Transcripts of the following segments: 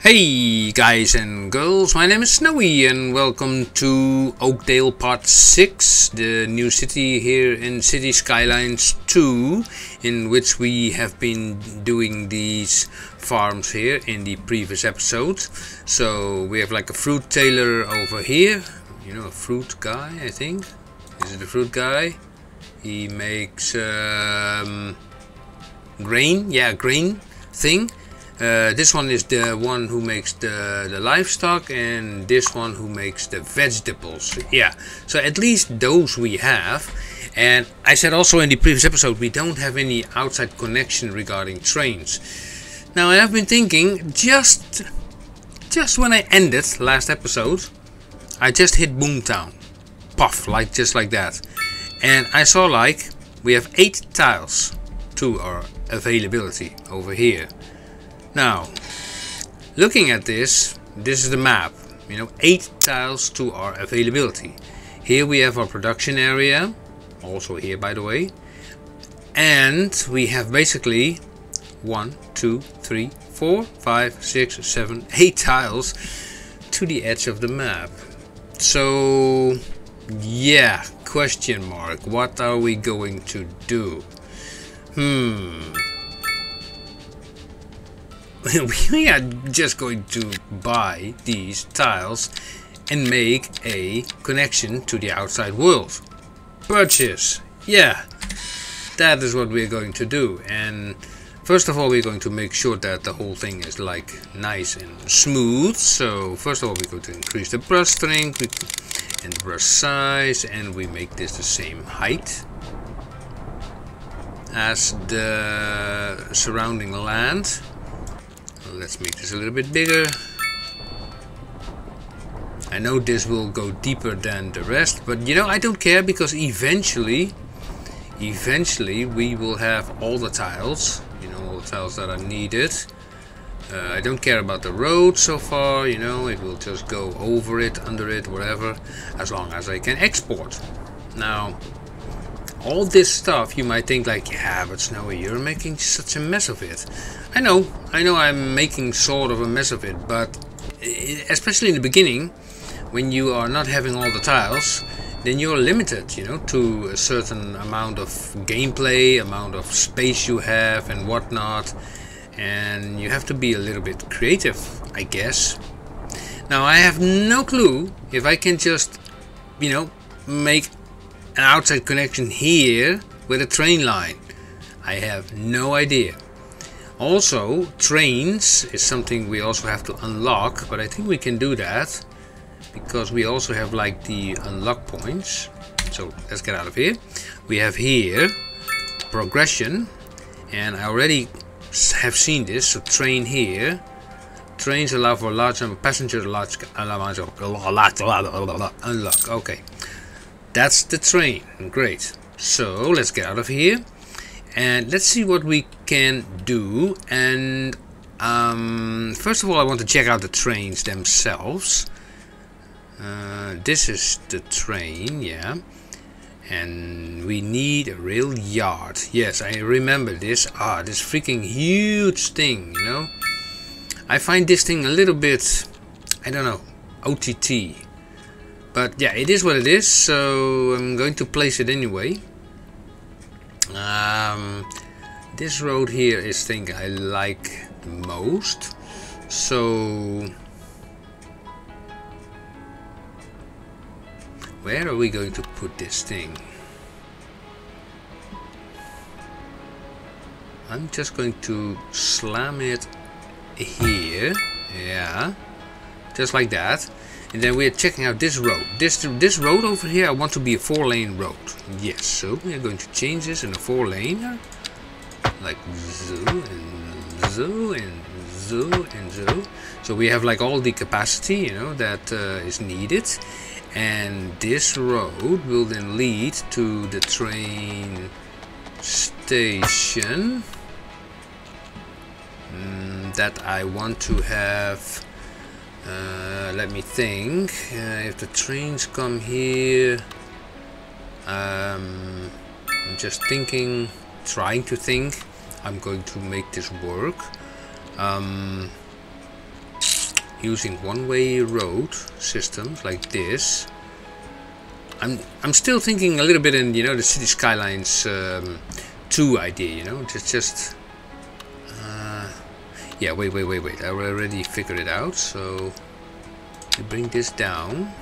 Hey guys and girls, my name is Snowy and welcome to Oakdale Part 6, the new city here in City Skylines 2, in which we have been doing these farms here in the previous episode. So we have like a fruit tailor over here, you know, a fruit guy I think. Is it a fruit guy? He makes grain, yeah, grain thing. This one is the one who makes the livestock, and this one who makes the vegetables. Yeah, so at least those we have. And I said also in the previous episode, we don't have any outside connection regarding trains. Now I have been thinking, just when I ended last episode, I just hit Boomtown Puff, like just like that, and I saw like we have 8 tiles to our availability over here. Now, looking at this is the map, you know, 8 tiles to our availability. Here we have our production area, also here by the way, and we have basically 1, 2, 3, 4, 5, 6, 7, 8 tiles to the edge of the map. So, yeah, question mark, what are we going to do? We are just going to buy these tiles and make a connection to the outside world. Purchase. Yeah, that is what we're going to do. And first of all, we're going to make sure that the whole thing is like nice and smooth. So first of all, we're going to increase the brush strength and the brush size, and we make this the same height as the surrounding land. Let's make this a little bit bigger. I know this will go deeper than the rest, but you know, I don't care, because eventually we will have all the tiles, you know, all the tiles that are needed. I don't care about the road so far, you know, it will just go over it, under it, whatever, as long as I can export. Now, all this stuff, you might think like, yeah, but Snowy, you're making such a mess of it. I know I'm making sort of a mess of it, but especially in the beginning, when you are not having all the tiles, then you're limited, you know, to a certain amount of gameplay, amount of space you have and whatnot, and you have to be a little bit creative, I guess. Now, I have no clue if I can just, you know, make an outside connection here with a train line. I have no idea. Also, trains is something we also have to unlock, but I think we can do that because we also have like the unlock points. So let's get out of here. We have here progression, and I already have seen this. So train here. Trains allow for large number of passengers. Large unlock. Okay. That's the train, great. So let's get out of here and let's see what we can do. And first of all, I want to check out the trains themselves. This is the train, yeah. And we need a rail yard. Yes, I remember this. Ah, this freaking huge thing, you know. I find this thing a little bit, I don't know, OTT. But yeah, it is what it is, so I'm going to place it anyway. This road here is the thing I like the most. So, where are we going to put this thing? I'm just going to slam it here, yeah, just like that. And then we're checking out this road. This road over here, I want to be a 4-lane road. Yes, so we're going to change this in a 4-laner. Like zoo and zoo and zoo and zoo. So we have like all the capacity, you know, that is needed. And this road will then lead to the train station. That I want to have... let me think, if the trains come here, I'm just thinking, trying to think, I'm going to make this work. using one-way road systems like this. I'm still thinking a little bit in, you know, the City Skylines 2 idea, you know, yeah, wait, I already figured it out, so we bring this down.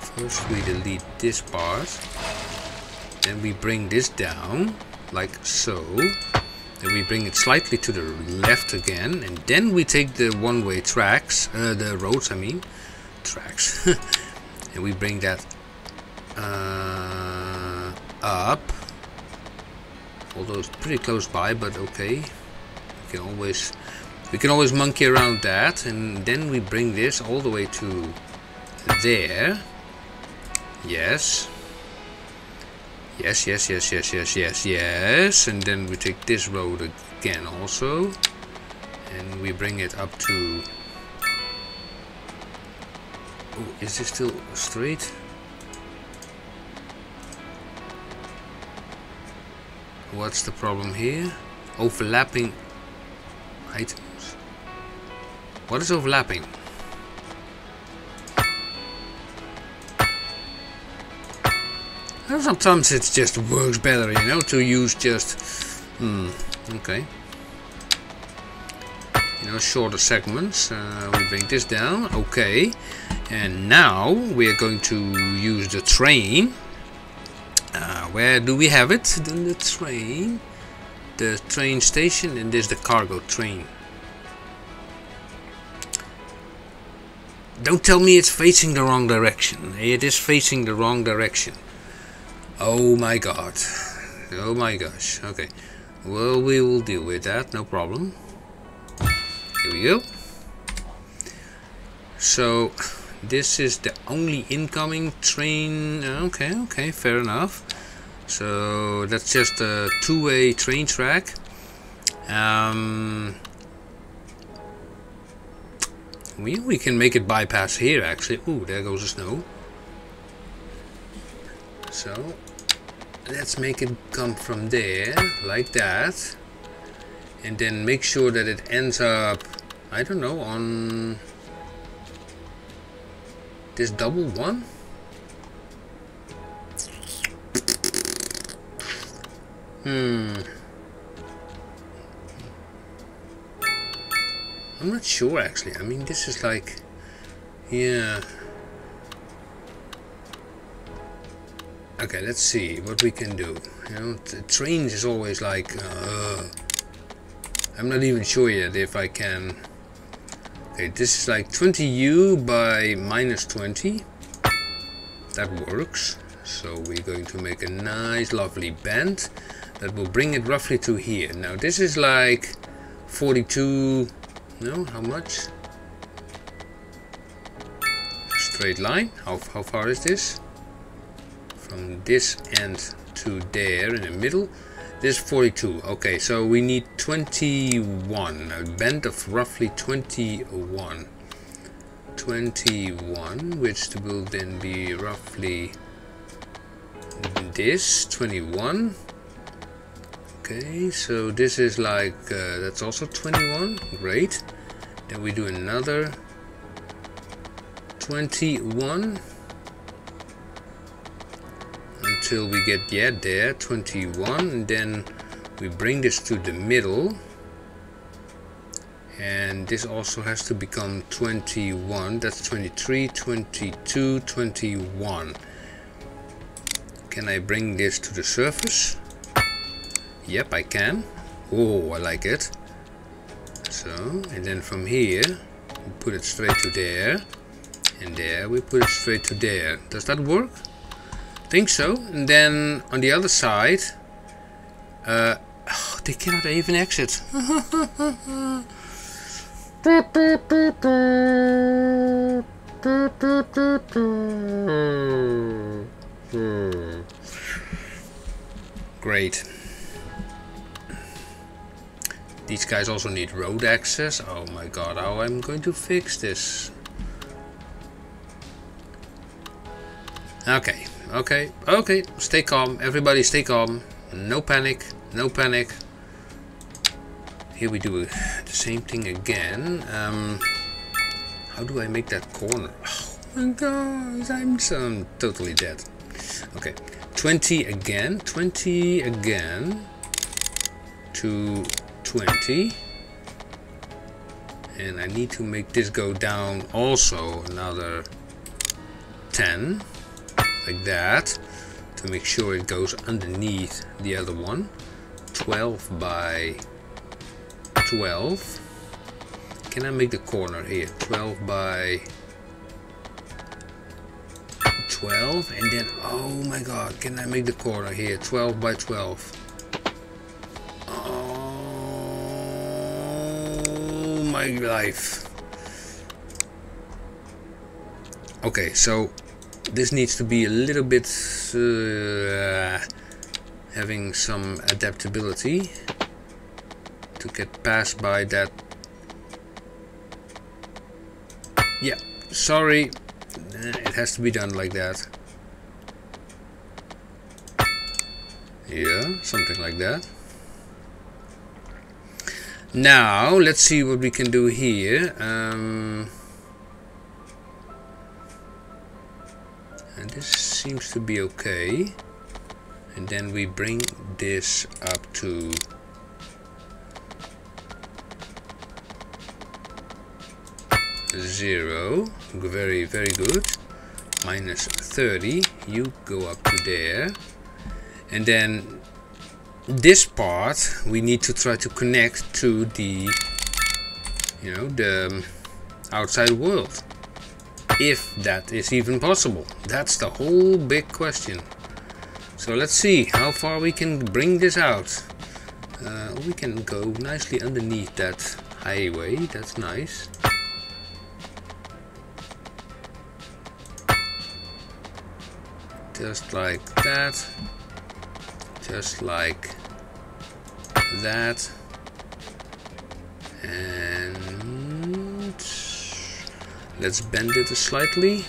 First we delete this part, then we bring this down, like so, then we bring it slightly to the left again, and then we take the one-way tracks, the roads, I mean, tracks, and we bring that up, although it's pretty close by, but okay, we can always monkey around that, and then we bring this all the way to there. Yes, and then we take this road again also, and we bring it up to... Oh, is this still straight? What's the problem here? Overlapping items. What is overlapping? Well, sometimes it just works better, you know, to use just... okay. You know, shorter segments. We bring this down. Okay. And now we're going to use the train. Where do we have it? The train station, and there's the cargo train. Don't tell me it's facing the wrong direction. It is facing the wrong direction. Oh my god. Oh my gosh. Okay. Well, we will deal with that. No problem. Here we go. So... this is the only incoming train. Okay, fair enough. So that's just a two-way train track. We can make it bypass here actually. Ooh, there goes the snow. So let's make it come from there like that, and then make sure that it ends up, I don't know, on this double one? I'm not sure actually. I mean, this is like... yeah. Okay, let's see what we can do. You know, trains is always like... I'm not even sure yet if I can... Okay, this is like 20U by minus 20. That works. So we're going to make a nice, lovely bend that will bring it roughly to here. Now this is like 42... no, how much? Straight line. How far is this? From this end to there in the middle. This 42. Okay, so we need 21. A bend of roughly 21. 21, which will then be roughly this 21. Okay, so this is like that's also 21. Great. Then we do another 21 until we get, yeah, there, 21, and then we bring this to the middle, and this also has to become 21. That's 23, 22, 21. Can I bring this to the surface? Yep, I can. Oh, I like it. So, and then from here, we put it straight to there, and there we put it straight to there. Does that work? Think so. And then on the other side, oh, they cannot even exit. Great. These guys also need road access. Oh my god, how I'm going to fix this. Okay, stay calm, everybody, stay calm, no panic, Here we do the same thing again. How do I make that corner? Oh my god, I'm totally dead. Okay, 20 again, 20 again, to 20. And I need to make this go down also another 10, like that, to make sure it goes underneath the other one. 12 by 12. Can I make the corner here? 12 by 12, and then, oh my god, can I make the corner here? 12 by 12. Oh my life. Okay, so this needs to be a little bit having some adaptability to get past by that. Yeah, sorry, it has to be done like that. Yeah, something like that. Now let's see what we can do here. And this seems to be okay. And then we bring this up to 0. Very, very good. Minus 30. You go up to there. And then this part we need to try to connect to the, you know, the outside world. If that is even possible. That's the whole big question. So let's see how far we can bring this out. We can go nicely underneath that highway, that's nice. Just like that. Just like that. And let's bend it slightly.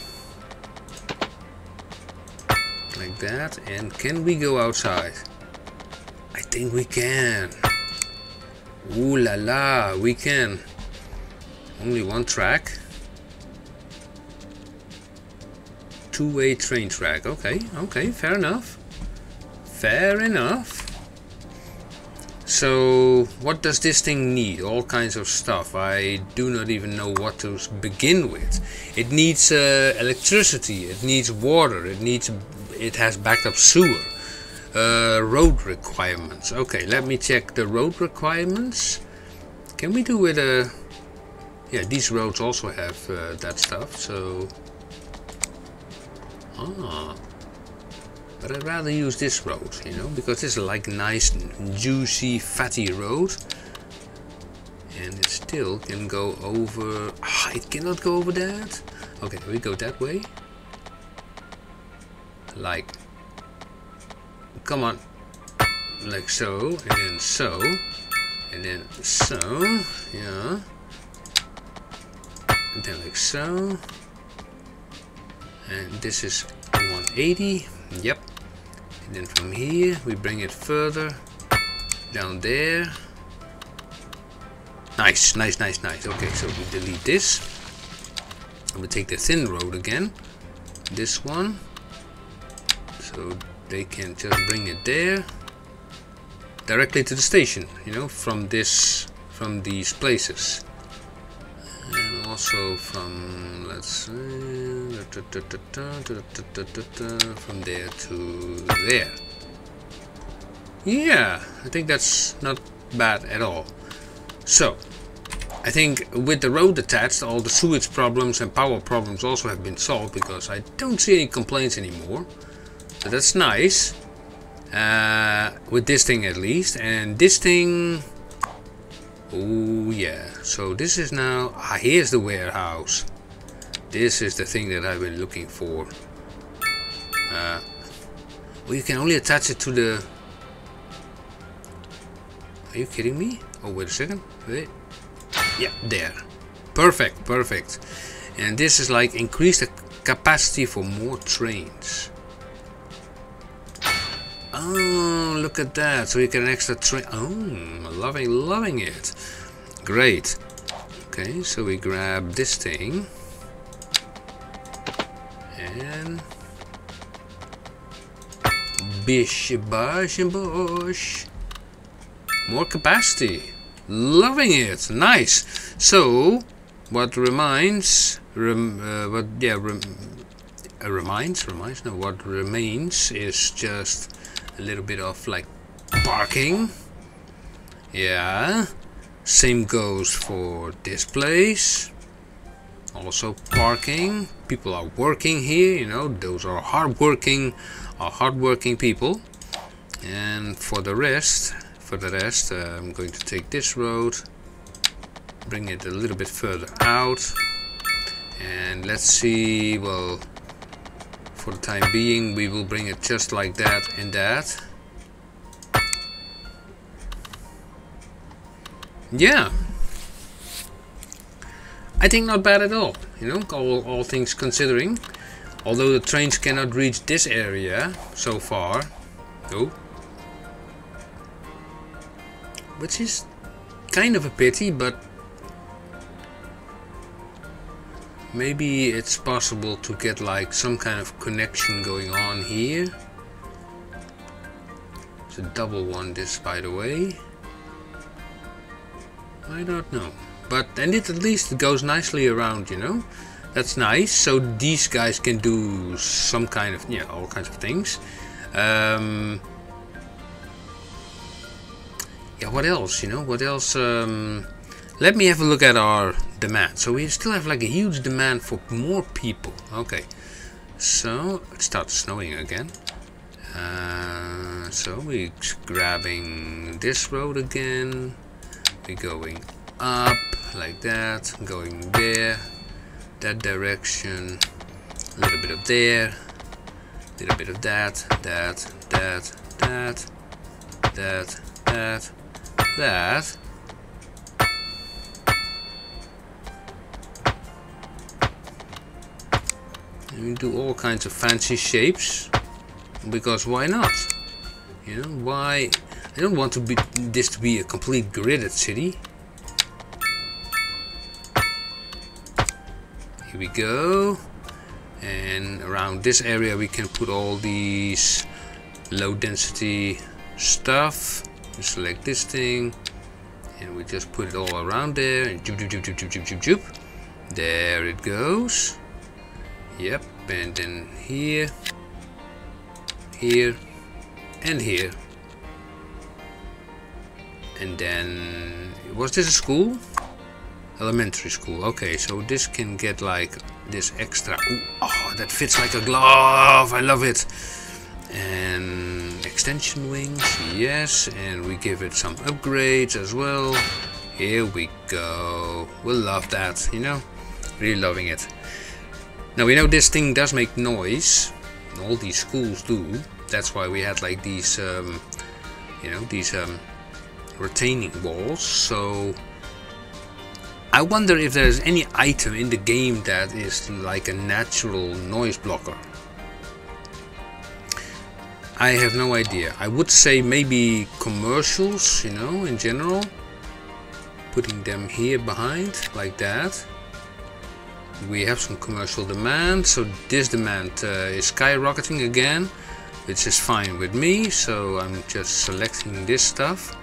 Like that. And can we go outside? I think we can. Ooh la la, we can. Only one track. Two-way train track. Okay, okay, fair enough. Fair enough. So what does this thing need? All kinds of stuff. I do not even know what to begin with. It needs electricity, it needs water, it has backed up sewer. Road requirements. Okay, let me check the road requirements. Can we do with a... yeah, these roads also have that stuff, so... ah. But I'd rather use this road, you know, because it's like nice, juicy, fatty road. And it still can go over... ah, it cannot go over that. Okay, we go that way. Like, come on, like so, and then so, and then so, yeah, and then like so, and this is 180, yep, and then from here we bring it further, down there, nice, nice, nice, nice. Okay, so we delete this, and we take the thin road again, this one, so they can just bring it there directly to the station, you know, from this, from these places, and also from, let's see, from there to there. Yeah, I think that's not bad at all. So I think with the road attached, all the sewage problems and power problems also have been solved, because I don't see any complaints anymore. So that's nice, with this thing at least. And this thing, oh yeah, so this is now, ah, here's the warehouse. This is the thing that I've been looking for. Well, you can only attach it to the, are you kidding me? Oh, wait a second, wait, yeah, there, perfect, perfect. And this is like increase the capacity for more trains. Oh, look at that. So you get an extra tray. Oh, loving it. Great. Okay, so we grab this thing. And... bish, bash, and bosh. More capacity. Loving it. Nice. So, what remains is just a little bit of like parking. Yeah, same goes for this place, also parking. People are working here, you know, those are hardworking people. And for the rest I'm going to take this road, bring it a little bit further out, and let's see. Well, for the time being we will bring it just like that and that. Yeah, I think not bad at all, you know, all things considering. Although the trains cannot reach this area so far. Oh, which is kind of a pity, but maybe it's possible to get like some kind of connection going on here. It's a double one, this, by the way. I don't know, but and it at least it goes nicely around, you know. That's nice. So these guys can do some kind of, yeah, all kinds of things. Yeah, what else? You know, what else? Let me have a look at our demand. So we still have like a huge demand for more people. Okay, so it starts snowing again. So we're grabbing this road again. We're going up like that, going there, that direction, a little bit of there, a little bit of that, that, that, that, that, that, that. And we do all kinds of fancy shapes, because why not? You know, why? I don't want to be this to be a complete gridded city. Here we go, and around this area we can put all these low density stuff. We select this thing, and we just put it all around there. And joop, joop, joop, joop, joop, joop, joop. There it goes. Yep, and then here, here, and here. And then, was this a school? Elementary school. Okay, so this can get like this extra. Ooh, oh, that fits like a glove. I love it. And extension wings, yes. And we give it some upgrades as well. Here we go. We'll love that, you know. Really loving it. Now we know this thing does make noise, all these schools do. That's why we had like these, you know, these retaining walls. So I wonder if there's any item in the game that is like a natural noise blocker. I have no idea. I would say maybe commercials, you know, in general. Putting them here behind, like that. We have some commercial demand, so this demand is skyrocketing again, which is fine with me. So I'm just selecting this stuff,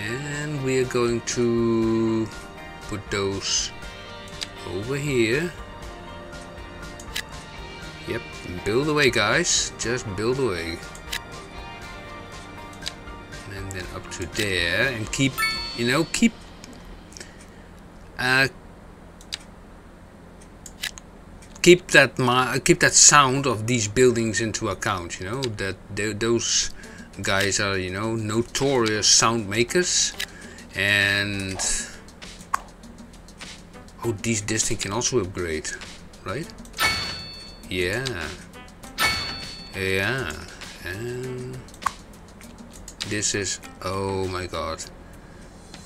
and we are going to put those over here. Yep, build away, guys, just build away. And then up to there, and keep, you know, keep keep that sound of these buildings into account, you know, that those guys are, you know, notorious sound makers. And oh, this thing can also upgrade, right? Yeah, yeah. And this is, oh my god,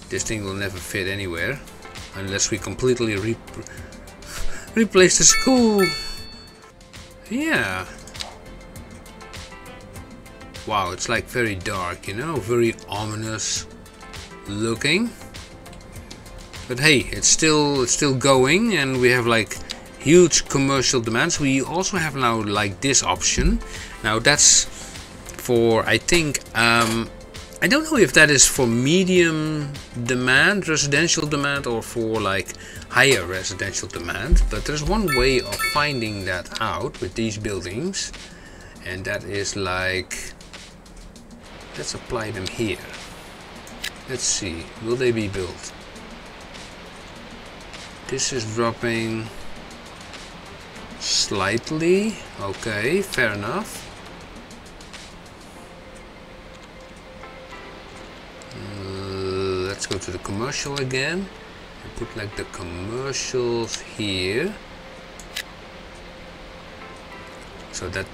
this thing will never fit anywhere unless we completely replace the school. Yeah. Wow, it's like very dark, you know, very ominous looking. But hey, it's still going, and we have like huge commercial demands. We also have now like this option. Now that's for, I think, I don't know if that is for medium demand, residential demand, or for like higher residential demand, but there's one way of finding that out with these buildings, and that is like, let's apply them here. Let's see, will they be built? This is dropping slightly, okay, fair enough. Let's go to the commercial again and put like the commercials here, so that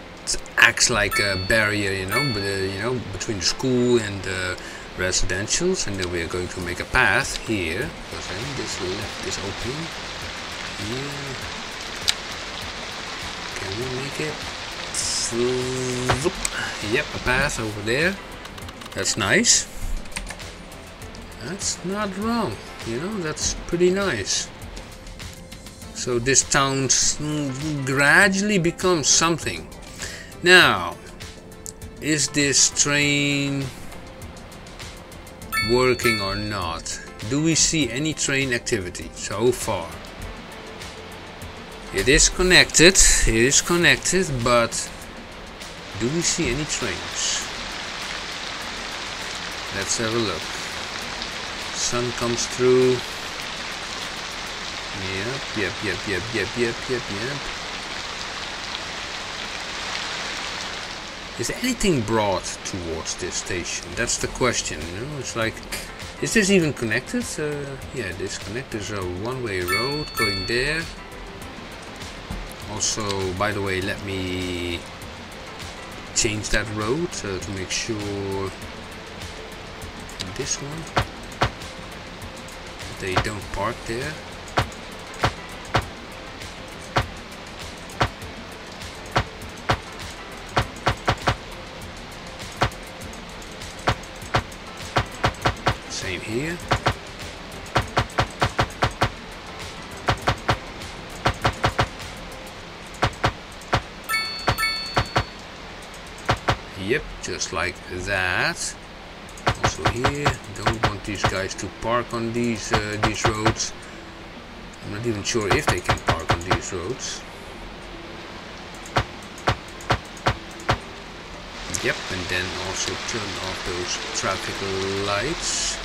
acts like a barrier, you know, but you know, between the school and the residentials. And then we are going to make a path here, because then this left is open. Here. Can we make it? Yep, a path over there. That's nice. That's not wrong, you know, that's pretty nice. So this town gradually becomes something. Now, is this train working or not? Do we see any train activity so far? It is connected, but do we see any trains? Let's have a look. Sun comes through. Yep. Is anything brought towards this station? That's the question, you know? It's like, is this even connected? Yeah, this connected, so one-way road going there. Also, by the way, let me change that road to make sure this one, they don't park there. Same here. Yep, just like that. Also here, don't want these guys to park on these roads. I'm not even sure if they can park on these roads. Yep, and then also turn off those traffic lights.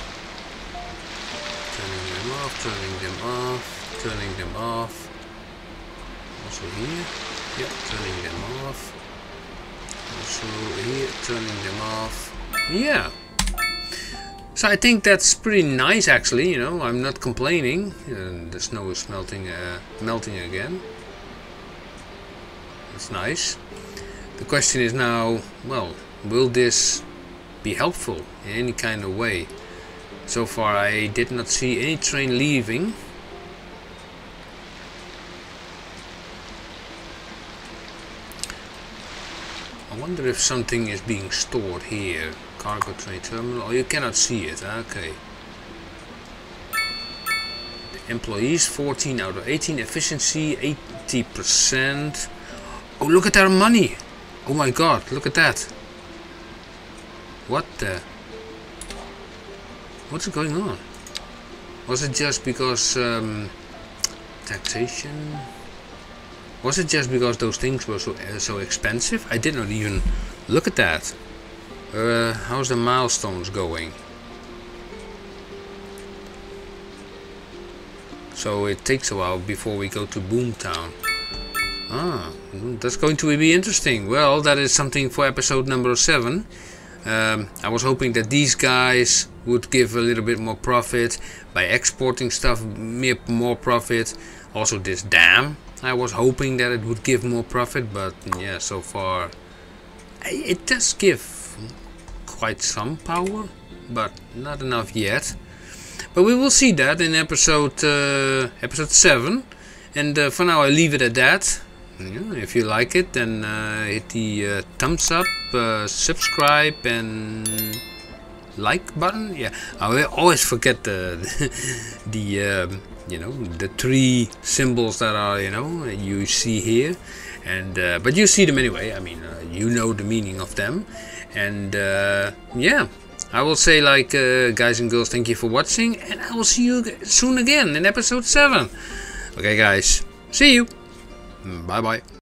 Turning them off, turning them off, turning them off. Also here, yep, turning them off. Also here, turning them off. Yeah. So I think that's pretty nice, actually, you know, I'm not complaining. The snow is melting, melting again. That's nice. The question is now, well, will this be helpful in any kind of way? So far I did not see any train leaving. I wonder if something is being stored here. Cargo train terminal. Oh, you cannot see it. Okay. The employees, 14 out of 18. Efficiency, 80%. Oh, look at our money. Oh my god, look at that. What the? What's going on? Was it just because taxation? Was it just because those things were so expensive? I did not even look at that. How's the milestones going? So it takes a while before we go to Boomtown. Ah, that's going to be interesting. Well, that is something for episode number 7. I was hoping that these guys would give a little bit more profit by exporting stuff, more profit. Also this dam, I was hoping that it would give more profit, but yeah, so far it does give quite some power, but not enough yet. But we will see that in episode 7, and for now I leave it at that. Yeah, if you like it, then hit the thumbs up, subscribe and like button. Yeah, I always forget you know, the three symbols that are, you know, you see here, and but you see them anyway. I mean, you know the meaning of them, and yeah, I will say, like, guys and girls, thank you for watching, and I will see you soon again in episode 7. Okay, guys, see you. Bye bye.